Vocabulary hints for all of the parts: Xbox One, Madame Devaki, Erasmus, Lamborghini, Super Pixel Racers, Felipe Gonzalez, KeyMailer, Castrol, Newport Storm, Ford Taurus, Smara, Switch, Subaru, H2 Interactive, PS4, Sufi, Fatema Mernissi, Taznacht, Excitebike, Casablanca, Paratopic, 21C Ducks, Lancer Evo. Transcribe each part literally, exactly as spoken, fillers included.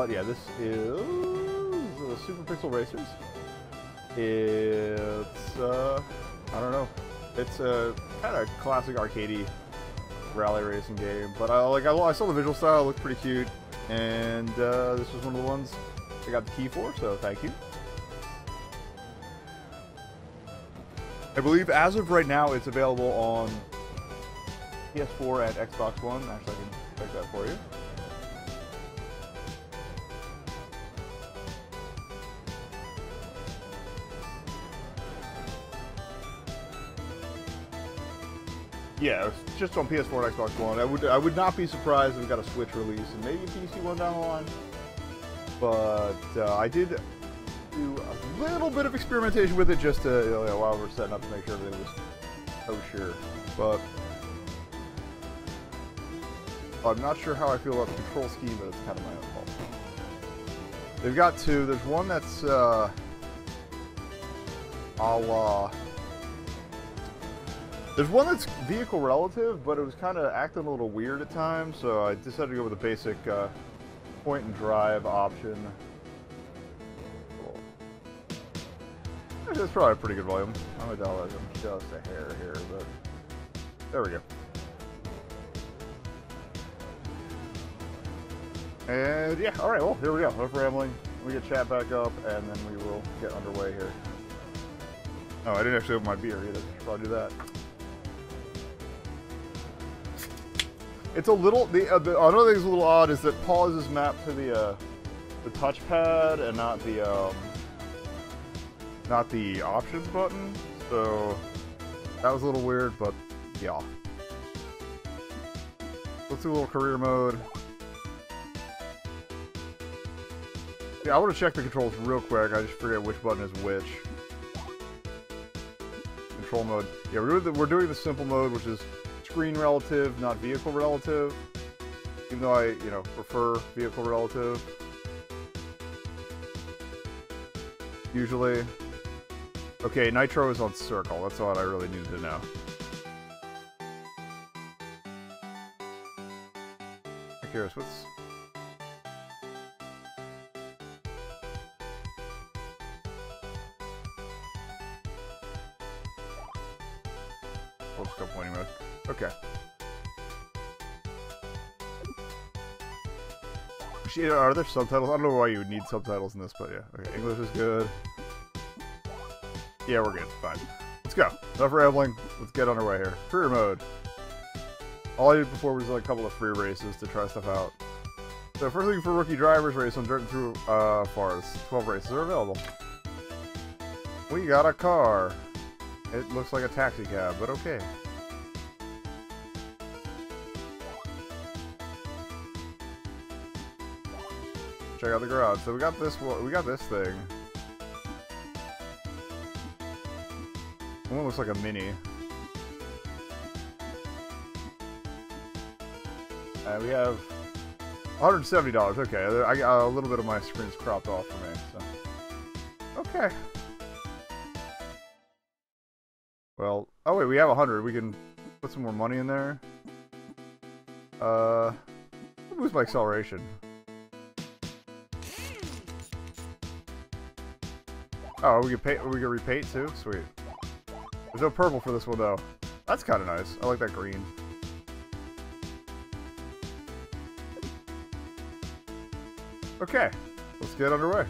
But yeah, this is the Super Pixel Racers. It's, uh, I don't know. It's a kind of classic arcadey rally racing game, but I like I, I saw the visual style, it looked pretty cute, and uh, this was one of the ones I got the key for, so thank you. I believe as of right now it's available on P S four and Xbox One. Actually, I can check that for you. Yeah, it's just on P S four and Xbox One. I would I would not be surprised if we got a Switch release and maybe a P C one down the line. But uh, I did do a little bit of experimentation with it just to, you know, while we're setting up to make sure everything was kosher. But I'm not sure how I feel about the control scheme, but it's kind of my own fault. They've got two. There's one that's uh, a la. There's one that's vehicle relative, but it was kind of acting a little weird at times, so I decided to go with a basic uh, point and drive option. Cool. That's probably a pretty good volume. I'm gonna dial it just a hair here, but there we go. And yeah, all right. Well, here we go. Enough rambling. We get chat back up, and then we will get underway here. Oh, I didn't actually open my beer either. Should probably do that. It's a little, the, uh, the another thing that's a little odd is that pauses map to the uh, the touchpad and not the um, not the options button. So that was a little weird, but yeah. Let's do a little career mode. Yeah, I want to check the controls real quick. I just forget which button is which. Control mode. Yeah, we're doing the, we're doing the simple mode, which is screen relative, not vehicle relative, even though I, you know, prefer vehicle relative. Usually. Okay, nitro is on circle. That's all I really needed to know. I'm curious, what's... Let's go pointing mode. Okay. Are there subtitles? I don't know why you would need subtitles in this, but yeah. Okay, English is good. Yeah, we're good. Fine. Let's go. Enough rambling. Let's get underway here. Career mode. All I did before was like a couple of free races to try stuff out. So first thing for rookie drivers, race on dirt and through uh, forests. twelve races are available. We got a car. It looks like a taxi cab, but okay. Check out the garage. So we got this. We got this thing. That one looks like a mini. Uh, we have one hundred seventy dollars. Okay, I got a little bit of my screen's cropped off for me. So okay. Well, oh wait, we have one hundred. We can put some more money in there. Uh, where's my acceleration? Oh, we can pay. We can repaint too. Sweet. There's no purple for this one though. That's kind of nice. I like that green. Okay, let's get underway.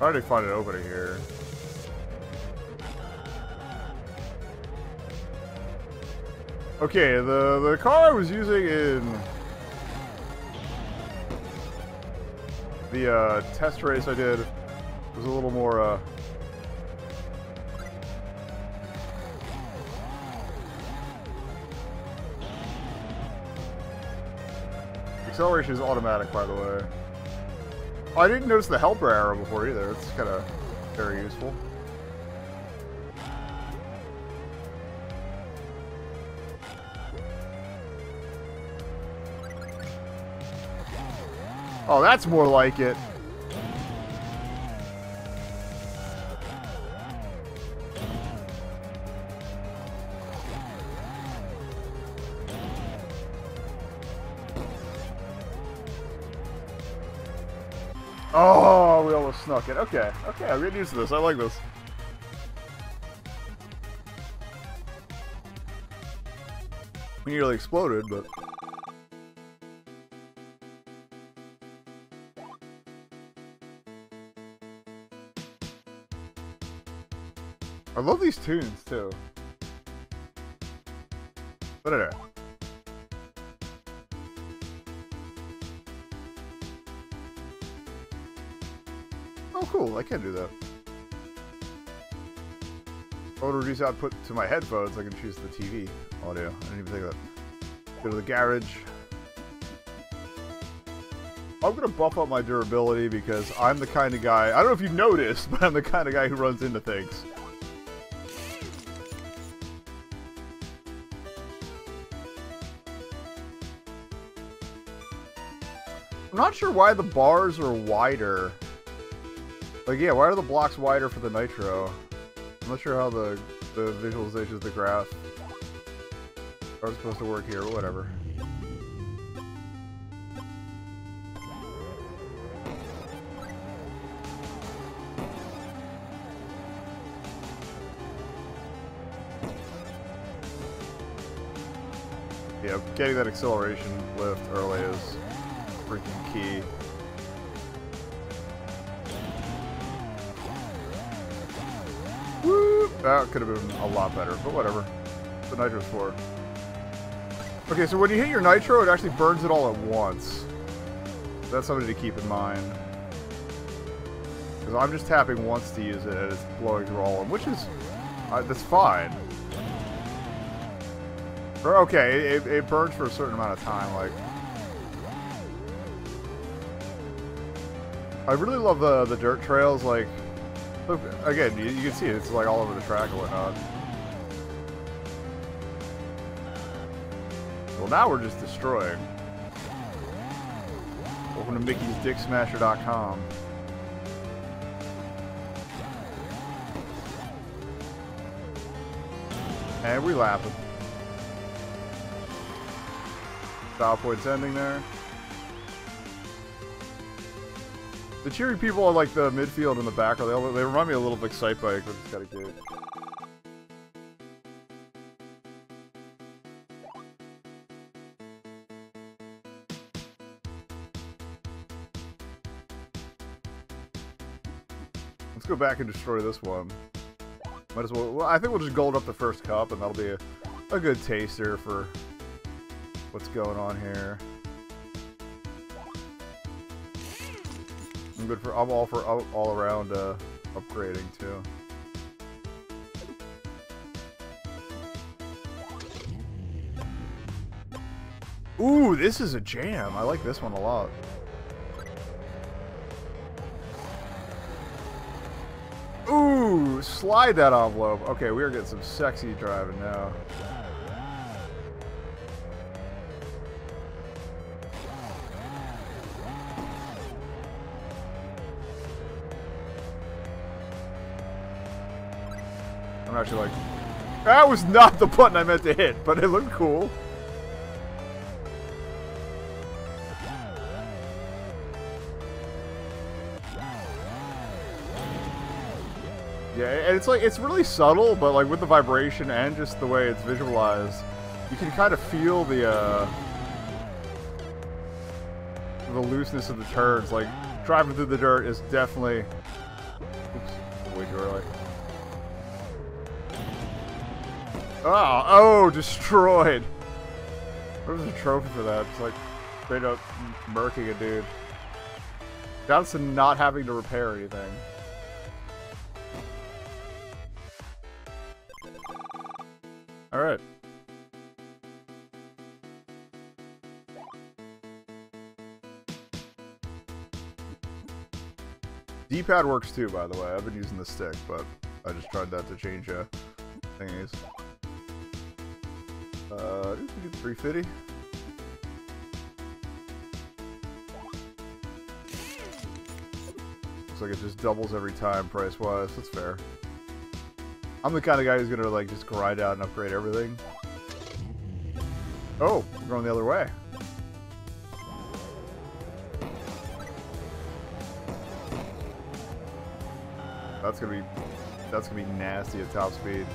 I already find an opening here. Okay, the, the car I was using in the uh, test race I did was a little more, uh, acceleration is automatic, by the way. I didn't notice the helper arrow before either. It's kind of very useful. Oh, that's more like it. Oh, we almost snuck it. Okay, okay, I'm getting used to this. I like this. We nearly exploded, but... I love these tunes, too. But anyway. Oh, cool. I can do that. I want to reduce output to my headphones. I can choose the T V audio. I didn't even think of that. Go to the garage. I'm going to buff up my durability because I'm the kind of guy... I don't know if you've noticed, but I'm the kind of guy who runs into things. I'm not sure why the bars are wider. Like, yeah, why are the blocks wider for the Nitro? I'm not sure how the, the visualization of the graph are supposed to work here, but whatever. Yeah, getting that acceleration lift early is... freaking key. Woo! That could have been a lot better, but whatever. That's what Nitro's for. Okay, so when you hit your Nitro, it actually burns it all at once. That's something to keep in mind. Because I'm just tapping once to use it, and it's blowing through all of them, which is... Uh, that's fine. Or, okay, it, it burns for a certain amount of time, like... I really love the the dirt trails, like, look, again, you, you can see it, it's like all over the track and whatnot. Well, now we're just destroying. Welcome to Mickey's Dick Smasher dot com. And we lap it. Style points ending there. The cheery people are like the midfield and the back, or they, all, they remind me a little of Excitebike, but it's kind of cute. Let's go back and destroy this one. Might as well. Well, I think we'll just gold up the first cup, and that'll be a, a good taster for what's going on here. I'm good for I'm all for all, all around uh, upgrading too. Ooh, this is a jam. I like this one a lot. Ooh, slide that envelope. Okay, we are getting some sexy driving now. I'm actually like, that was not the button I meant to hit, but it looked cool. Yeah, and it's like, it's really subtle, but like with the vibration and just the way it's visualized, you can kind of feel the, uh, the looseness of the turns. Like, driving through the dirt is definitely, oops, way too early. Oh, oh, destroyed! There was a trophy for that. It's like straight up murking a dude. Down to not having to repair anything. Alright. D-pad works too, by the way. I've been using the stick, but I just tried that to change uh, thingies. Uh, three fifty. Looks like it just doubles every time, price-wise. That's fair. I'm the kind of guy who's gonna, like, just grind out and upgrade everything. Oh, we're going the other way. That's gonna be that's gonna be nasty at top speed.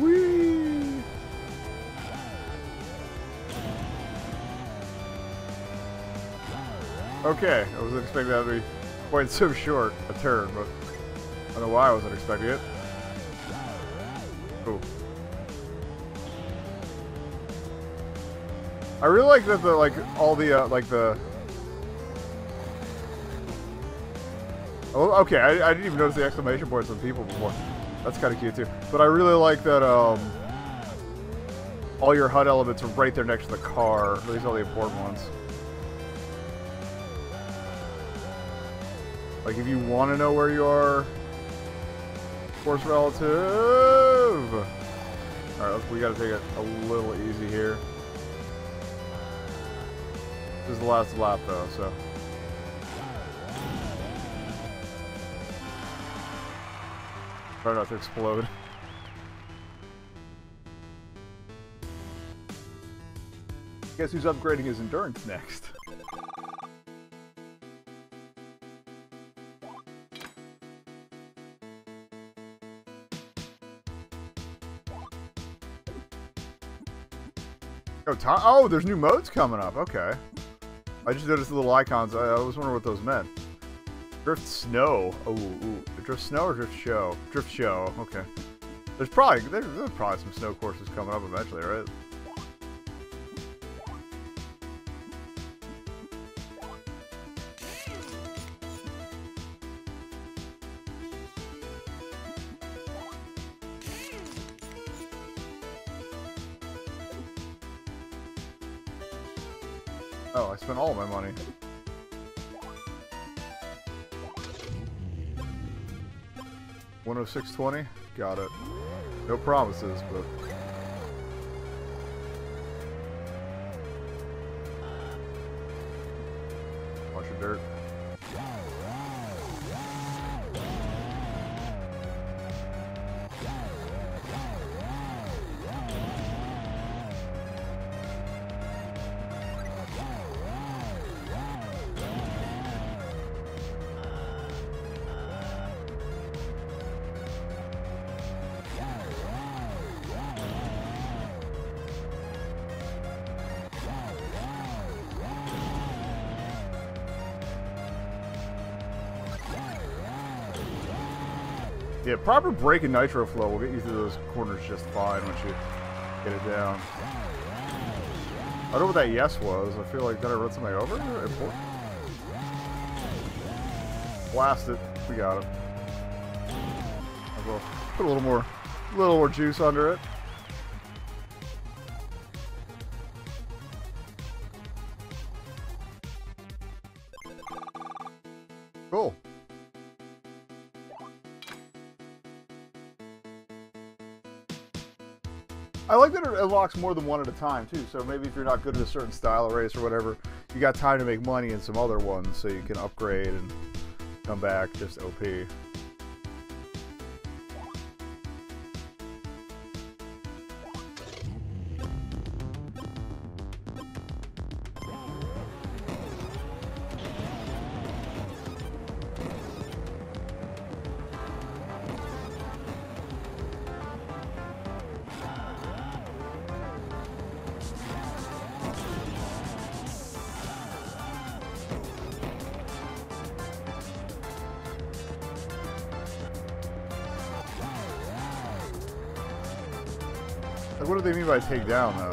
Whee! Okay, I wasn't expecting that to be quite so short a turn, but I don't know why I wasn't expecting it. Cool. I really like that the like all the uh, like the. Oh, okay, I, I didn't even notice the exclamation points on people before. That's kind of cute too. But I really like that um, all your H U D elements are right there next to the car. At least all the important ones. Like if you want to know where you are, force relative. All right, we got to take it a little easy here. This is the last lap, though, so. Try not to explode. Guess who's upgrading his endurance next? Oh, Tom oh, there's new modes coming up. Okay. I just noticed the little icons. I, I was wondering what those meant. Drift snow. Oh, ooh. Drift snow or drift show? Drift show. Okay. There's probably there's, there's probably some snow courses coming up eventually, right? Oh, I spent all my money. one oh six twenty? Got it. No promises, but... bunch of dirt. Yeah, proper brake and nitro flow will get you through those corners just fine once you get it down. I don't know what that yes was. I feel like, did I run somebody over? Blast it. We got it. I'll put a little more, a little more juice under it. Cool. I like that it unlocks more than one at a time, too, so maybe if you're not good at a certain style of race or whatever, you got time to make money in some other ones, so you can upgrade and come back just O P. What do they mean by take down, though?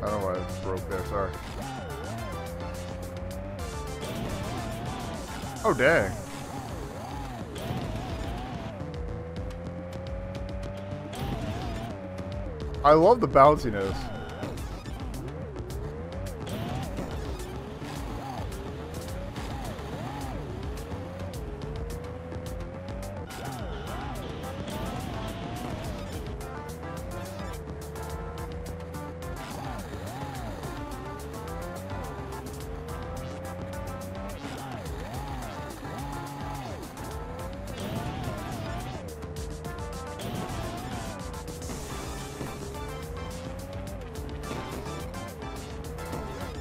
I don't know why it broke there, sorry. Oh, dang. I love the bounciness.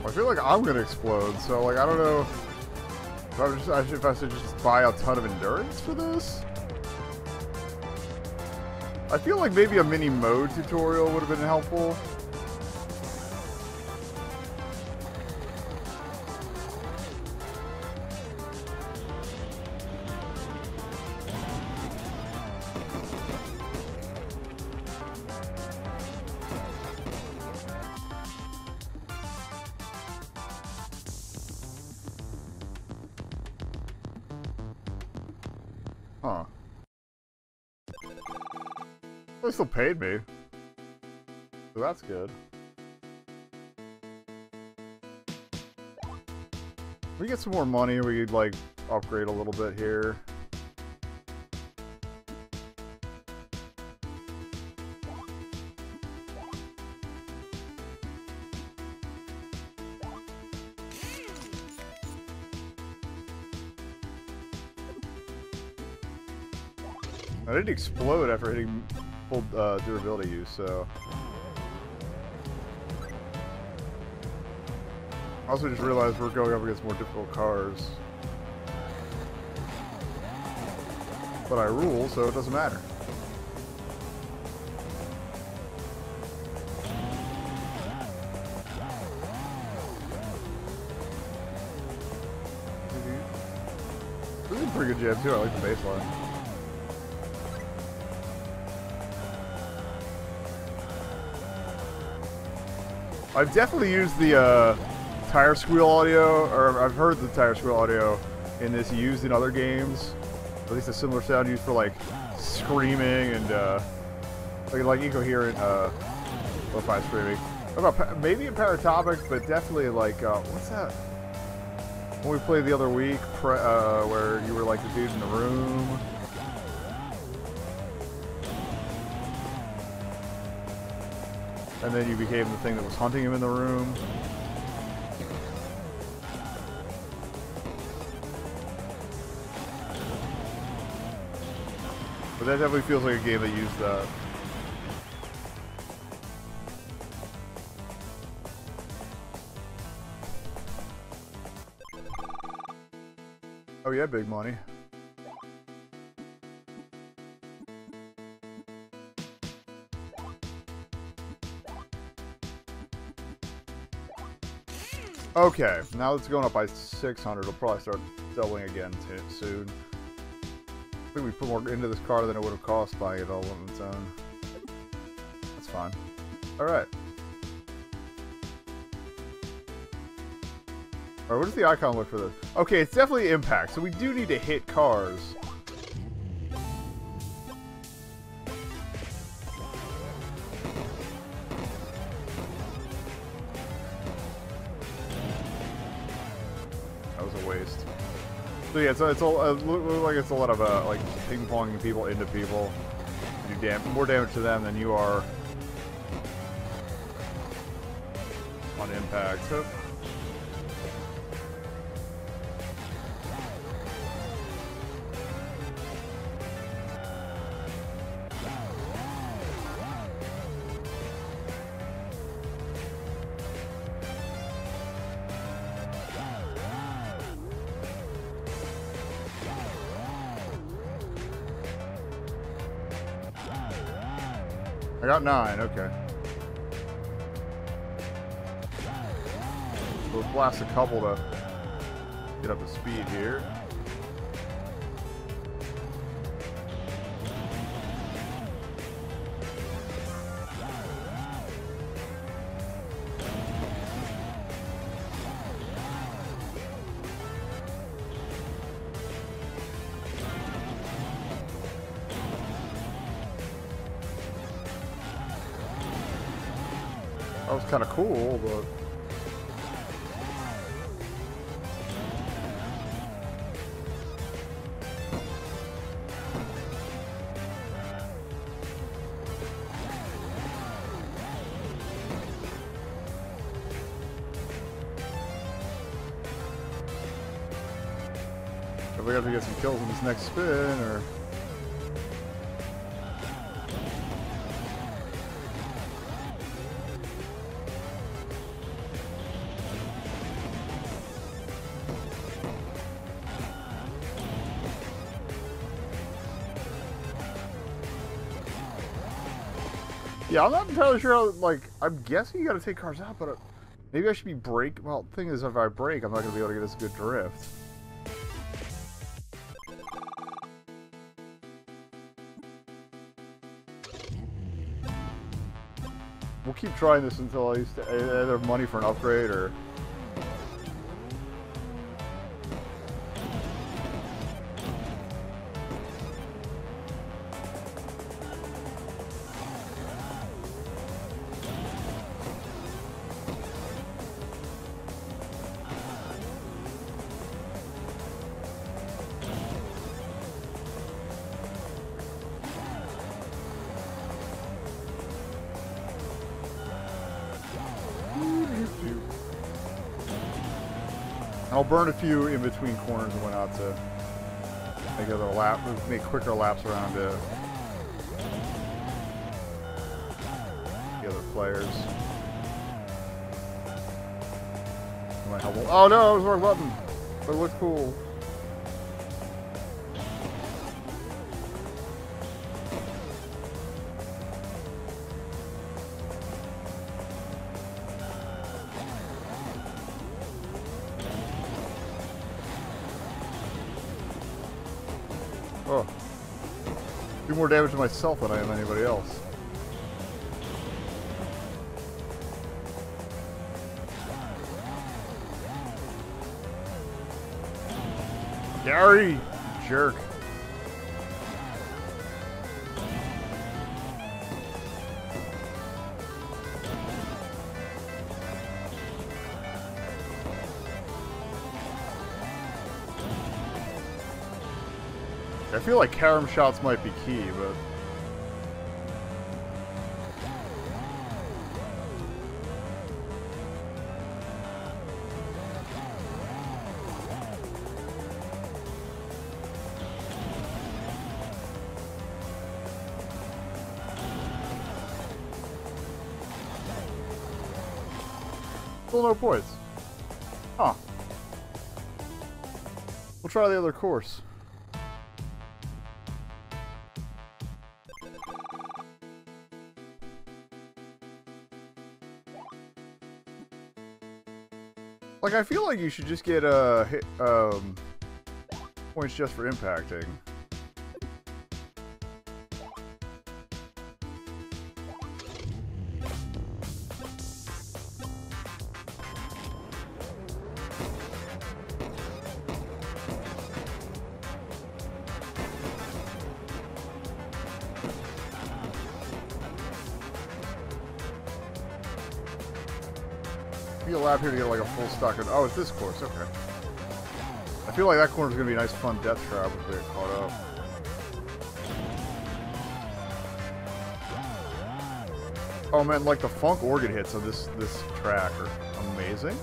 I feel like I'm gonna explode, so like I don't know if I, just, I should, if I should just buy a ton of endurance for this. I feel like maybe a mini mode tutorial would have been helpful. Huh. They still paid me. So that's good. We get some more money, we could like upgrade a little bit here. I didn't explode after hitting full uh, durability use, so... I also just realized we're going up against more difficult cars. But I rule, so it doesn't matter. This is a pretty good jam, too. I like the baseline. I've definitely used the uh, tire squeal audio, or I've heard the tire squeal audio in this used in other games. At least a similar sound used for like screaming and uh, like like incoherent uh, lo-fi screaming. About maybe in Paratopic, but definitely like uh, what's that? When we played the other week, pre uh, where you were like the dude in the room. And then you became the thing that was hunting him in the room. But that definitely feels like a game that used that. Oh yeah, big money. Okay, now it's going up by six hundred. It'll probably start doubling again soon. I think we put more into this car than it would have cost buying it all on its own. That's fine. All right. All right, what does the icon look for this? Okay, it's definitely impact, so we do need to hit cars. So yeah, so it's, it's, it looks like it's a lot of uh, like ping-ponging people into people. You do dam more damage to them than you are on impact. So I got nine, okay. We'll blast a couple to get up to speed here. That was kind of cool, but... Are we going to get some kills in this next spin, or...? Yeah, I'm not entirely sure. How, like, I'm guessing you got to take cars out, but maybe I should be brake. Well, the thing is, if I brake, I'm not going to be able to get us a good drift. We'll keep trying this until I used to either money for an upgrade or. I'll burn a few in between corners and whatnot to make other lap, make quicker laps around uh, the other players. My helmet. Oh no, it was the wrong button. But it looks cool. More damage to myself than I am anybody else. Gary! Jerk. I feel like carom shots might be key, but... Still no points. Huh. We'll try the other course. Like, I feel like you should just get uh, hit, um, points just for impacting. Here to get like a full stock of, oh, it's this course, okay. I feel like that corner's gonna be a nice fun death trap if we get caught up. Oh man, like the funk organ hits on this this track are amazing.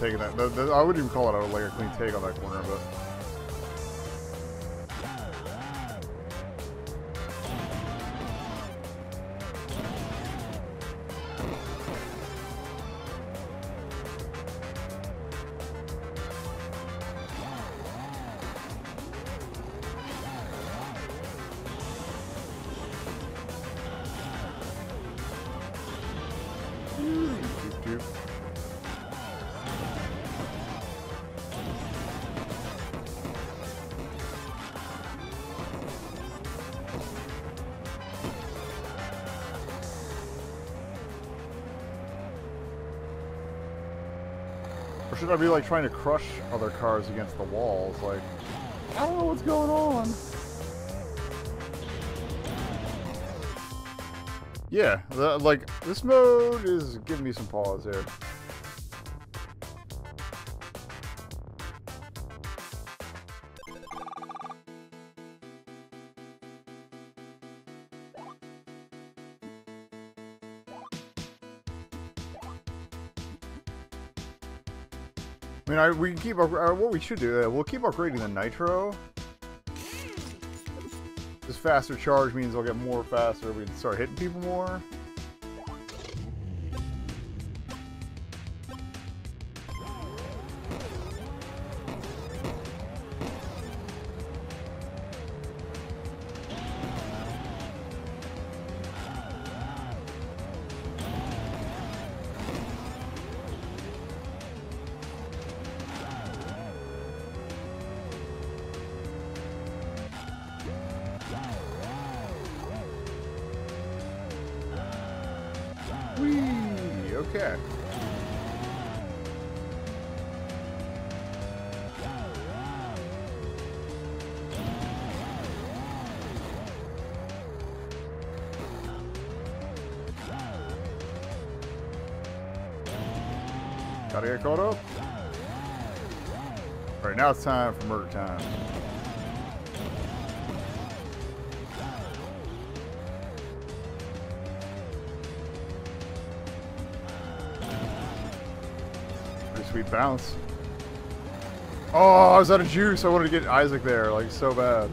Taking that, the, the, I wouldn't even call it like a clean take on that corner, but should I be like trying to crush other cars against the walls? Like, I don't know what's going on. Yeah, the, like this mode is giving me some pause here. I mean, I, we can keep our, uh, what we should do, uh, we'll keep upgrading the nitro. This faster charge means I'll get more faster. We can start hitting people more. Okay. Gotta get caught up. Alright, now it's time for murder time. Sweet bounce. Oh, I was out of juice. I wanted to get Isaac there, like, so bad.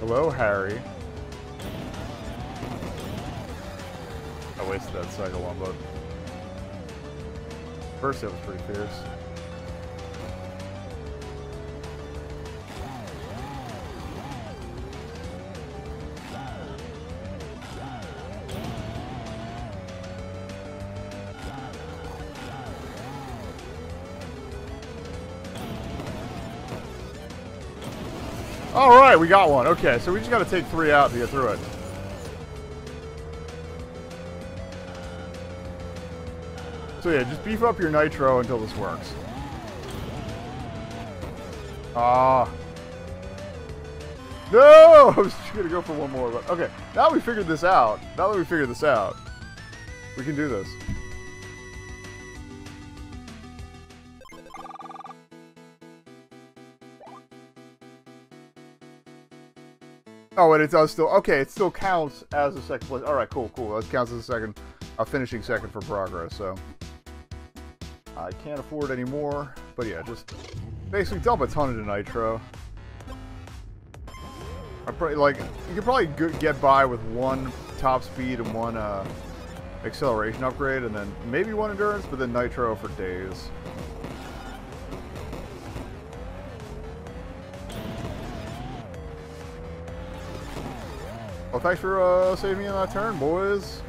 Hello, Harry. I wasted that cycle one, but first it was pretty fierce. Alright, we got one. Okay, so we just got to take three out to get through it. So yeah, just beef up your nitro until this works. Ah. No! I was just going to go for one more. But okay, now we figured this out. Now that we figured this out, we can do this. Oh, and it does still, okay, it still counts as a second place. Alright, cool, cool. That counts as a second, a finishing second for progress, so. I can't afford any more, but yeah, just basically dump a ton into nitro. I probably, like, you could probably get by with one top speed and one uh, acceleration upgrade, and then maybe one endurance, but then nitro for days. Well, thanks for uh, saving me in that turn, boys.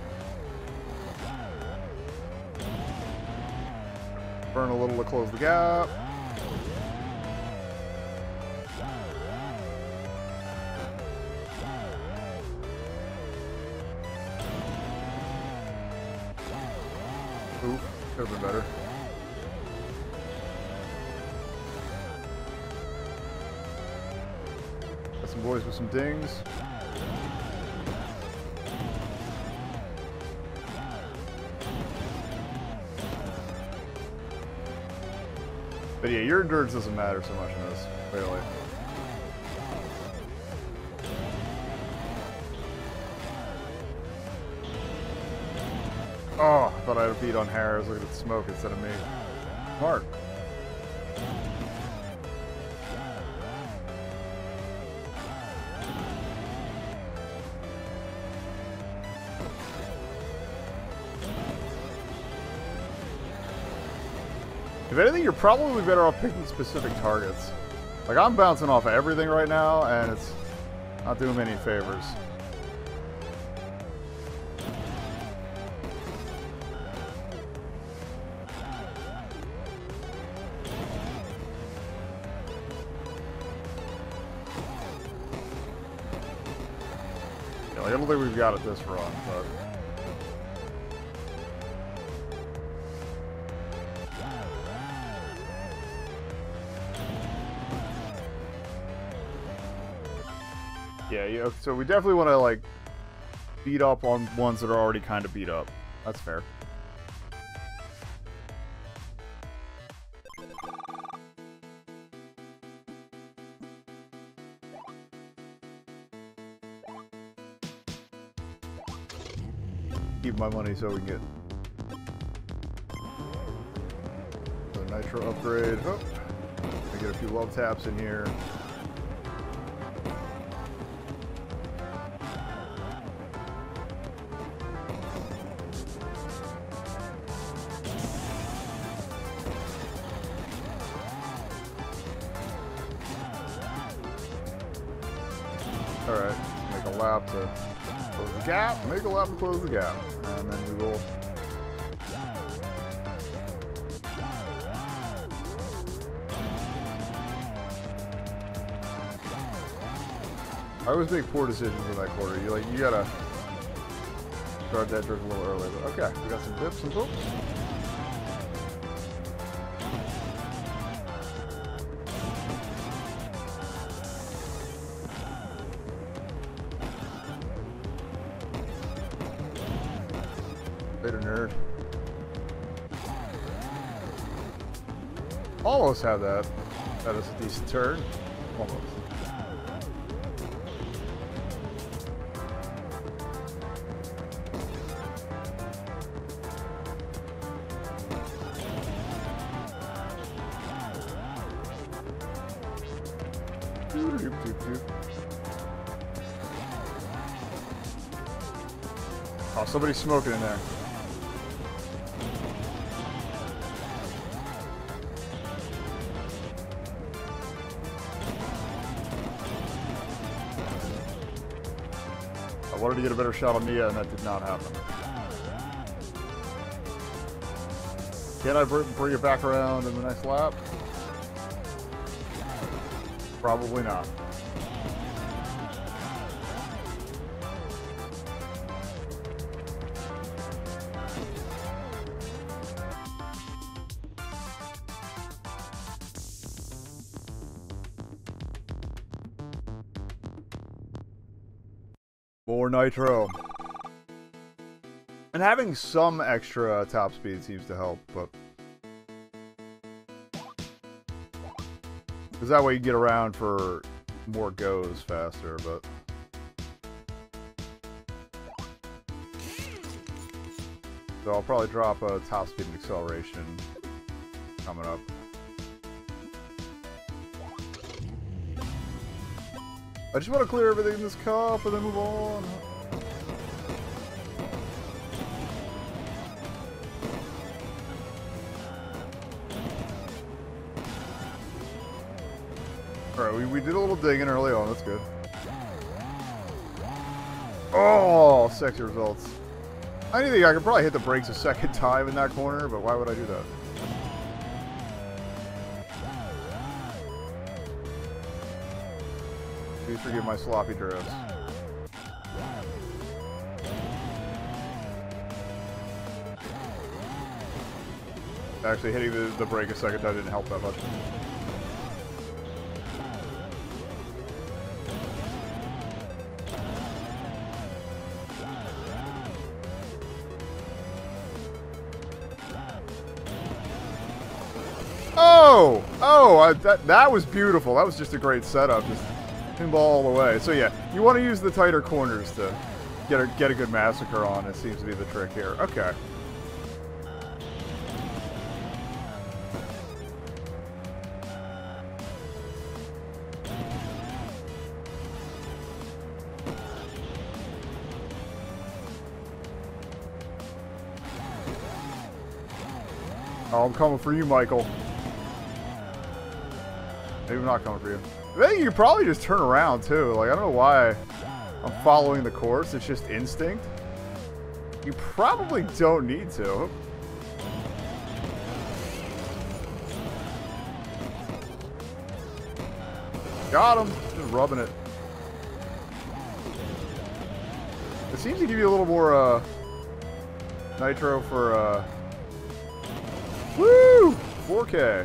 Burn a little to close the gap. Ooh, could have been better. Got some boys with some dings. But yeah, your endurance doesn't matter so much in this, really. Oh, I thought I had a beat on Harris. Look at the smoke instead of me. Mark. If anything, you're probably better off picking specific targets. Like, I'm bouncing off of everything right now, and it's not doing me any favors. Yeah, like, I don't think we've got it this run, but... Yeah, yeah, so we definitely want to, like, beat up on ones that are already kind of beat up. That's fair. my money so we can get the nitro upgrade. Oh, I get a few love taps in here. Gap, make a lap and close the gap, and then we will I always make poor decisions in that quarter. You like you gotta start that drift a little earlier, but okay, we got some dips and boops. Almost have that. That is a decent turn. Almost. Oh, somebody's smoking in there. I wanted to get a better shot on Mia, and that did not happen. Can I bring it back around in the next lap? Probably not. Nitro, and having some extra top speed seems to help, but because that way you get around for more goes faster. But so I'll probably drop a top speed and acceleration coming up. I just want to clear everything in this car before they move on. Alright, we, we did a little digging early on, that's good. Oh, sexy results. I think I could probably hit the brakes a second time in that corner, but why would I do that? Please forgive my sloppy drifts. Actually, hitting the, the brake a second time didn't help that much. Oh! Oh! I, that, that was beautiful. That was just a great setup. Just pinball all the way. So yeah, you want to use the tighter corners to get a get a good massacre on. It seems to be the trick here. Okay. Oh, I'm coming for you, Michael. Maybe I'm not coming for you. Then you could probably just turn around too. Like, I don't know why I'm following the course. It's just instinct. You probably don't need to. Got him. Just rubbing it. It seems to give you a little more uh, nitro for uh, woo four K.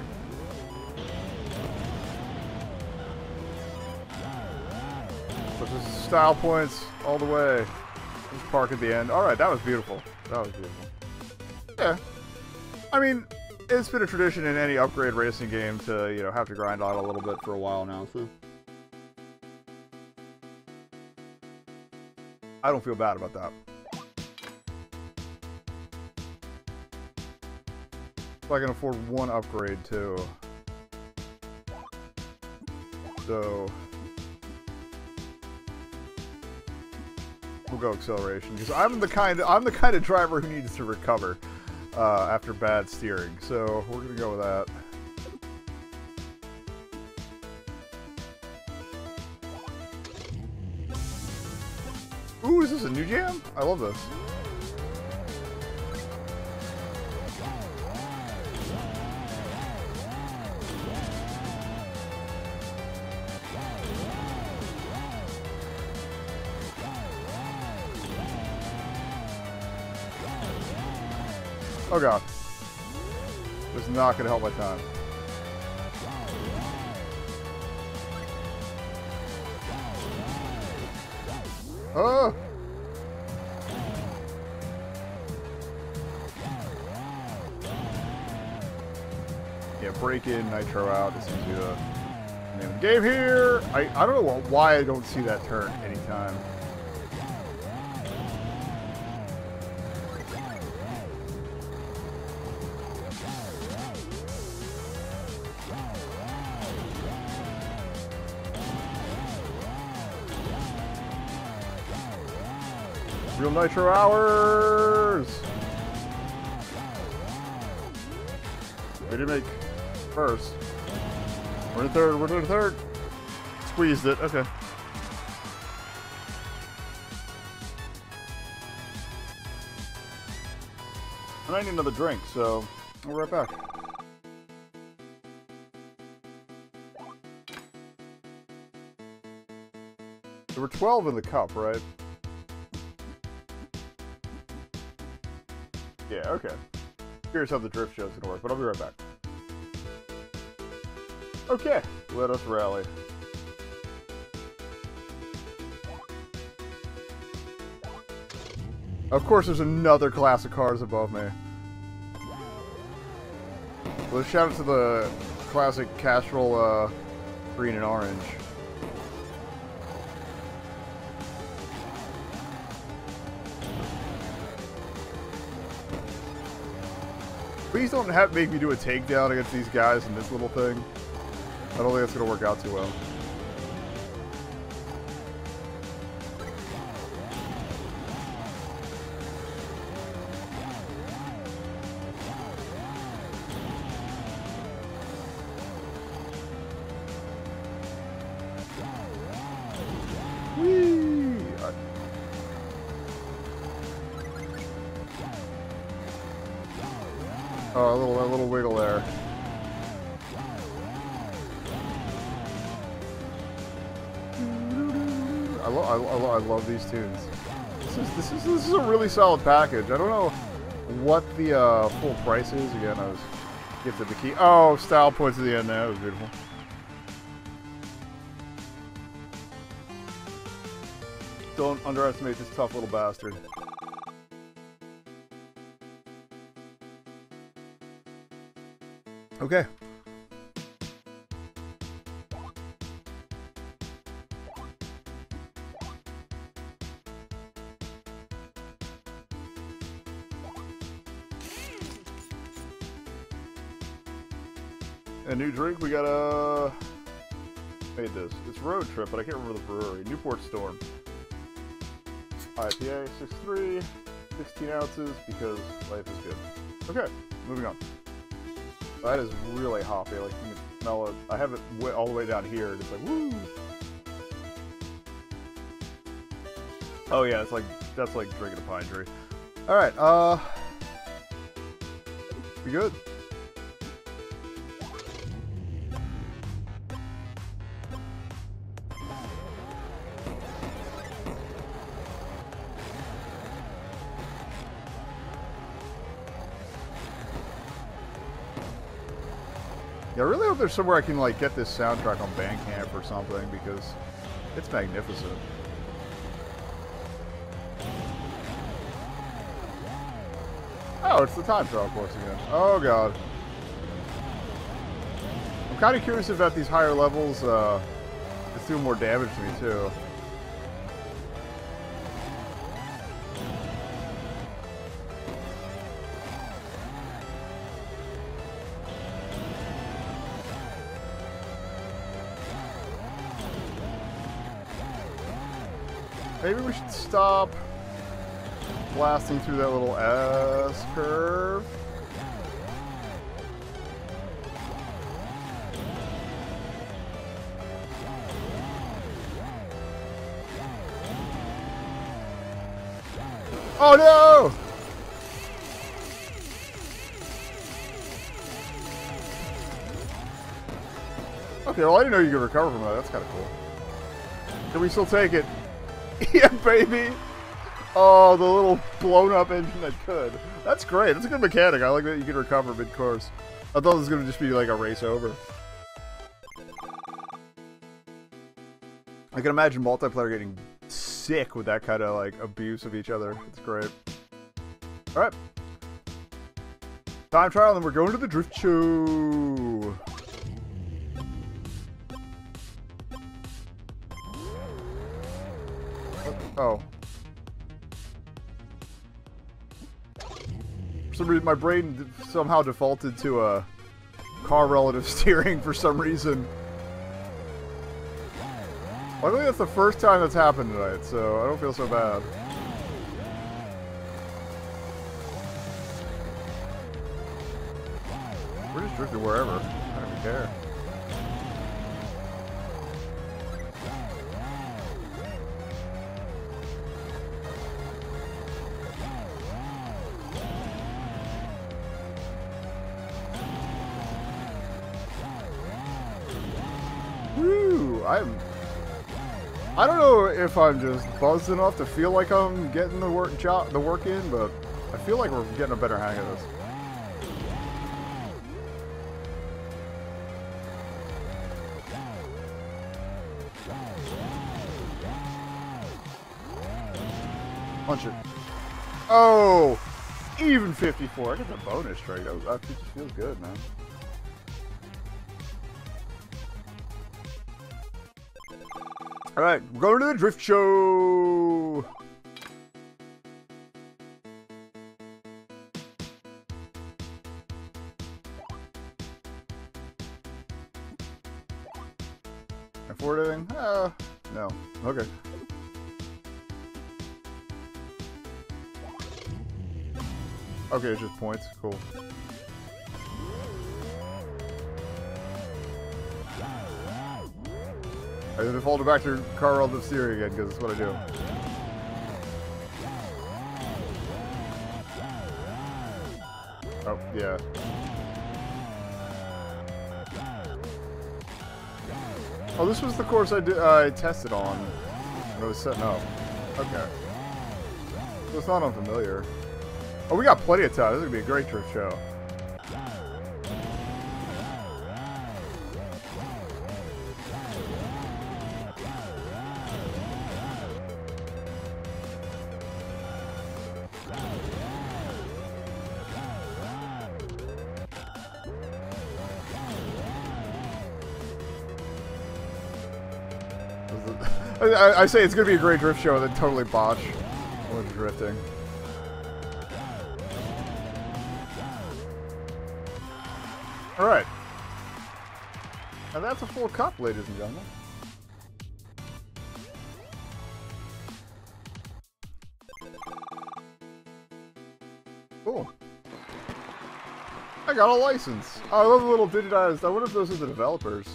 Style points all the way. Just park at the end. Alright, that was beautiful. That was beautiful. Yeah. I mean, it's been a tradition in any upgrade racing game to, you know, have to grind out a little bit for a while now, so I don't feel bad about that. If I can afford one upgrade, too. So... we'll go acceleration, because I'm the kind of, I'm the kind of driver who needs to recover uh, after bad steering. So we're gonna go with that. Ooh, is this a new jam? I love this. Oh god. This is not gonna help my time. Oh! Yeah, break in, nitro out. This is the name of the game here. I, I don't know why I don't see that turn anytime. Real Nitro Hours! We did make first. We're in third, we're in third. Squeezed it, okay. And I need another drink, so we'll be right back. There were twelve in the cup, right? Yeah, okay. Curious how the drift show's gonna work, but I'll be right back. Okay, let us rally. Of course there's another class of cars above me. Well, shout out to the classic Castrol uh, green and orange. Please don't have make me do a takedown against these guys in this little thing. I don't think that's going to work out too well. Tunes. This is, this is this is a really solid package. I don't know what the uh, full price is. Again, I was gifted the key. Oh, style points at the end. That was beautiful. Don't underestimate this tough little bastard. Okay. A new drink, we got a... Uh, made this. It's Road Trip, but I can't remember the brewery. Newport Storm. I P A, six point three, sixteen ounces, because life is good. Okay, moving on. That is really hoppy. Like, you can smell it. I have it way, all the way down here, and it's like, woo! Oh yeah, it's like, that's like drinking a pine tree. Alright, uh... we good? I really hope there's somewhere I can like get this soundtrack on Bandcamp or something, because it's magnificent. Oh, it's the time trial course again. Oh god. I'm kind of curious if at these higher levels uh, it's doing more damage to me too. Maybe we should stop blasting through that little S-curve. Oh no! Okay, well I didn't know you could recover from that. That's kind of cool. Can we still take it? Yeah, baby! Oh, the little blown-up engine that could. That's great. That's a good mechanic. I like that you can recover mid-course. I thought it was going to just be like a race over. I can imagine multiplayer getting sick with that kind of like abuse of each other. It's great. All right, time trial, and we're going to the drift show. Oh, for some reason my brain somehow defaulted to a car relative steering for some reason. I think that's the first time that's happened tonight, so I don't feel so bad. We're just drifting wherever. I don't even care. Woo! I'm... I don't know if I'm just buzzed enough to feel like I'm getting the work job, the work in, but I feel like we're getting a better hang of this. Punch it. Oh, even fifty-four. I get the bonus strike. That, that just feels good, man. Alright, we're going to the drift show! Afford anything? Uh, no. Okay. Okay, it's just points. Cool. I defaulted back to car relative steering again because that's what I do. Oh, yeah. Oh, this was the course I, did, uh, I tested on when I was setting up. Okay. So it's not unfamiliar. Oh, we got plenty of time. This is going to be a great trip show. I, I say it's going to be a great drift show and then totally botch when drifting. Alright. And that's a full cup, ladies and gentlemen. Cool. I got a license. Oh, I love the little digitized. I wonder if those are the developers.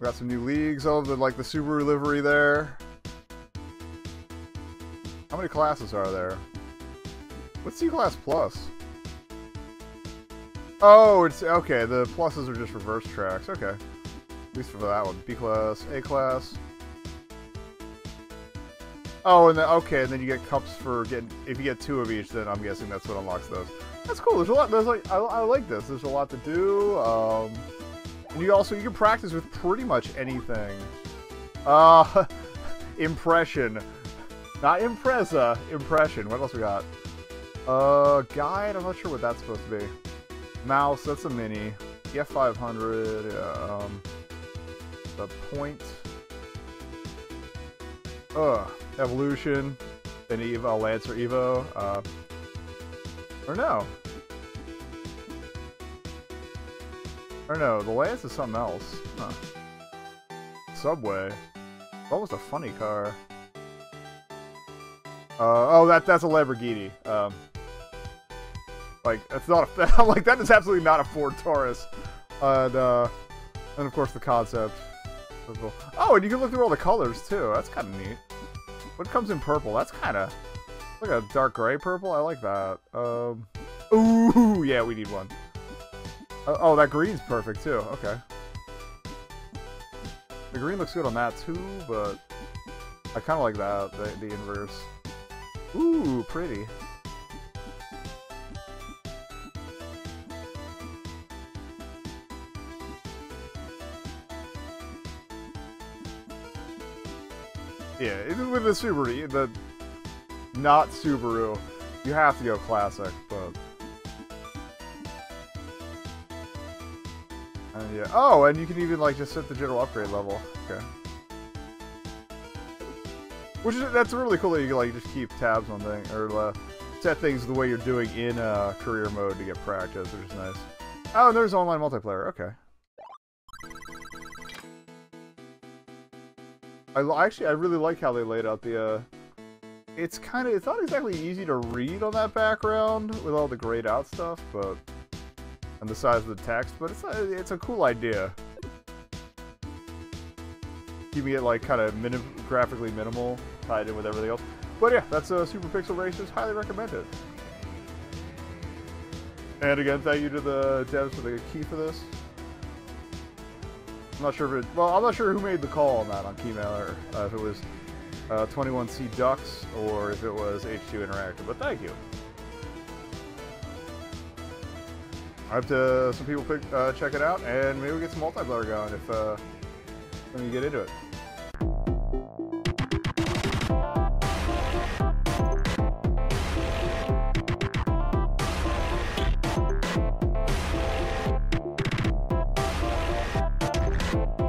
We got some new leagues. I love the, like, the Subaru livery there. How many classes are there? What's C-Class Plus? Oh, it's... Okay, the pluses are just reverse tracks. Okay. At least for that one. B-Class, A-Class. Oh, and then... Okay, and then you get cups for getting... If you get two of each, then I'm guessing that's what unlocks those. That's cool. There's a lot... There's like... I, I like this. There's a lot to do. Um... And you also, you can practice with pretty much anything. Uh, impression. Not impressa, impression. What else we got? Uh, guide, I'm not sure what that's supposed to be. Mouse, that's a mini. E F five hundred, yeah, um, the point. Ugh, evolution, then Evo, Lancer Evo, uh, or no. I don't know, the Lance is something else. Huh. Subway. What was the funny car? Uh, oh, that that's a Lamborghini. Um, like that's not a, like that is absolutely not a Ford Taurus. Uh, and uh, and of course the concept. Cool. Oh, and you can look through all the colors too. That's kind of neat. What comes in purple? That's kind of like a dark gray purple. I like that. Um, ooh, yeah, we need one. Uh, oh, that green's perfect too. Okay. The green looks good on that too, but I kind of like that. The, the inverse. Ooh, pretty. Yeah, even with the Subaru, the not Subaru, you have to go classic, but... And yeah. Oh, and you can even, like, just set the general upgrade level. Okay. Which is, that's really cool that you can, like, just keep tabs on things, or uh, set things the way you're doing in uh, career mode to get practice, which is nice. Oh, and there's online multiplayer. Okay. I actually, I really like how they laid out the, uh, it's kind of, it's not exactly easy to read on that background with all the grayed out stuff, but, and the size of the text, but it's a, it's a cool idea. Keeping it, like, kind of minim graphically minimal, tied in with everything else. But yeah, that's uh, Super Pixel Racers, highly recommend it. And again, thank you to the devs for the key for this. I'm not sure if it, well, I'm not sure who made the call on that on KeyMailer, uh, if it was uh, twenty-one C Ducks or if it was H two Interactive, but thank you. I hope to, some people pick, uh, check it out, and maybe we get some multiplayer going if uh, when you get into it. Thank you.